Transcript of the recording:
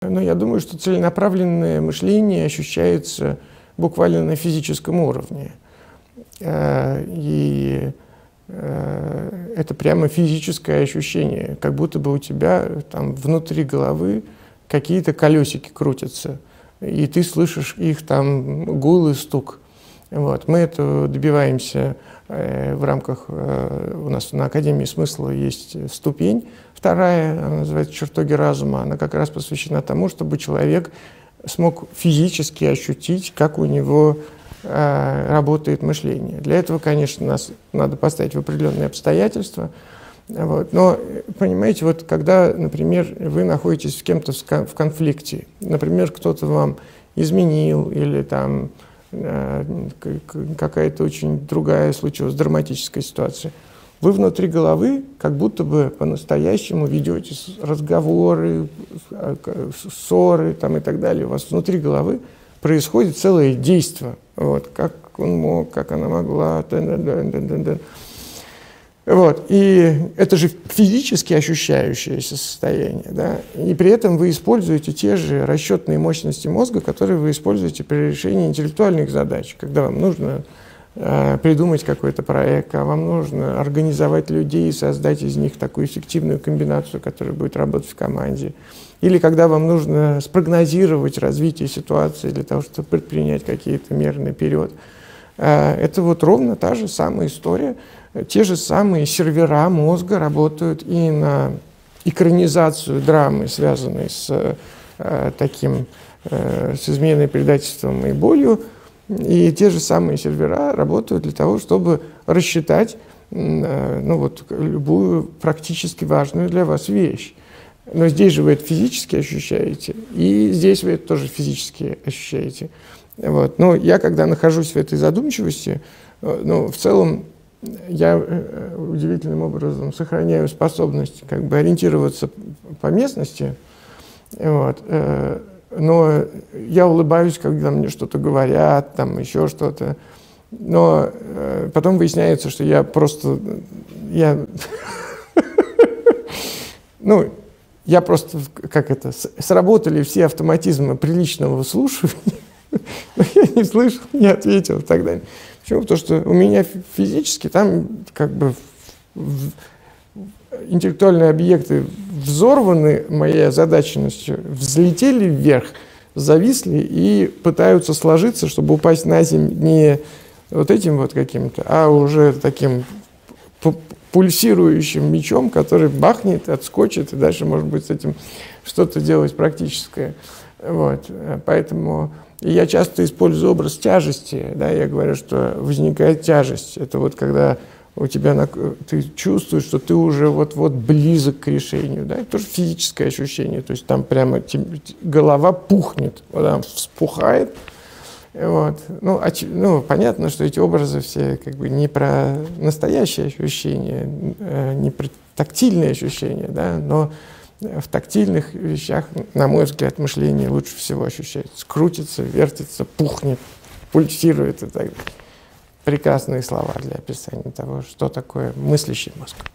Но я думаю, что целенаправленное мышление ощущается буквально на физическом уровне. И это прямо физическое ощущение, как будто бы у тебя там внутри головы какие-то колесики крутятся, и ты слышишь их там гул и стук. Вот. Мы это добиваемся в рамках, у нас на Академии Смысла есть ступень вторая, она называется «Чертоги разума», она как раз посвящена тому, чтобы человек смог физически ощутить, как у него работает мышление. Для этого, конечно, нас надо поставить в определенные обстоятельства. Вот. Но, понимаете, вот когда, например, вы находитесь с кем-то в конфликте, например, кто-то вам изменил или там какая-то очень другая случилась драматическая ситуация, вы внутри головы как будто бы по-настоящему ведете разговоры, ссоры там, и так далее. У вас внутри головы происходит целое действие. Вот, как он мог, как она могла. Вот. И это же физически ощущающееся состояние, да? И при этом вы используете те же расчетные мощности мозга, которые вы используете при решении интеллектуальных задач, когда вам нужно придумать какой-то проект, а вам нужно организовать людей и создать из них такую эффективную комбинацию, которая будет работать в команде. Или когда вам нужно спрогнозировать развитие ситуации для того, чтобы предпринять какие-то меры наперед. Это вот ровно та же самая история. Те же самые сервера мозга работают и на экранизацию драмы, связанной с изменой, предательством и болью. И те же самые сервера работают для того, чтобы рассчитать любую практически важную для вас вещь. Но здесь же вы это физически ощущаете, и здесь вы это тоже физически ощущаете. Вот. Но я, когда нахожусь в этой задумчивости, в целом я удивительным образом сохраняю способность как бы ориентироваться по местности, вот. Но я улыбаюсь, когда мне что-то говорят, там еще что-то. Но потом выясняется, что я просто... Я просто, как это, сработали все автоматизмы приличного слушания, но я не слышал, не ответил и так далее. Почему? Потому что у меня физически там как бы интеллектуальные объекты взорваны моей озадаченностью, взлетели вверх, зависли и пытаются сложиться, чтобы упасть на землю не вот этим вот каким-то, а уже таким пульсирующим мечом, который бахнет, отскочит, и дальше, может быть, с этим что-то делать практическое. Вот. Поэтому я часто использую образ тяжести. Да? Я говорю, что возникает тяжесть. Это вот когда у тебя ты чувствуешь, что ты уже вот-вот близок к решению. Да? Это тоже физическое ощущение. То есть там прямо голова пухнет, вот она вспухает. Вот. Понятно, что эти образы все как бы не про настоящие ощущения, не про тактильные ощущения, да? Но в тактильных вещах, на мой взгляд, мышление лучше всего ощущается. Крутится, вертится, пухнет, пульсирует и так далее. Прекрасные слова для описания того, что такое мыслящий мозг.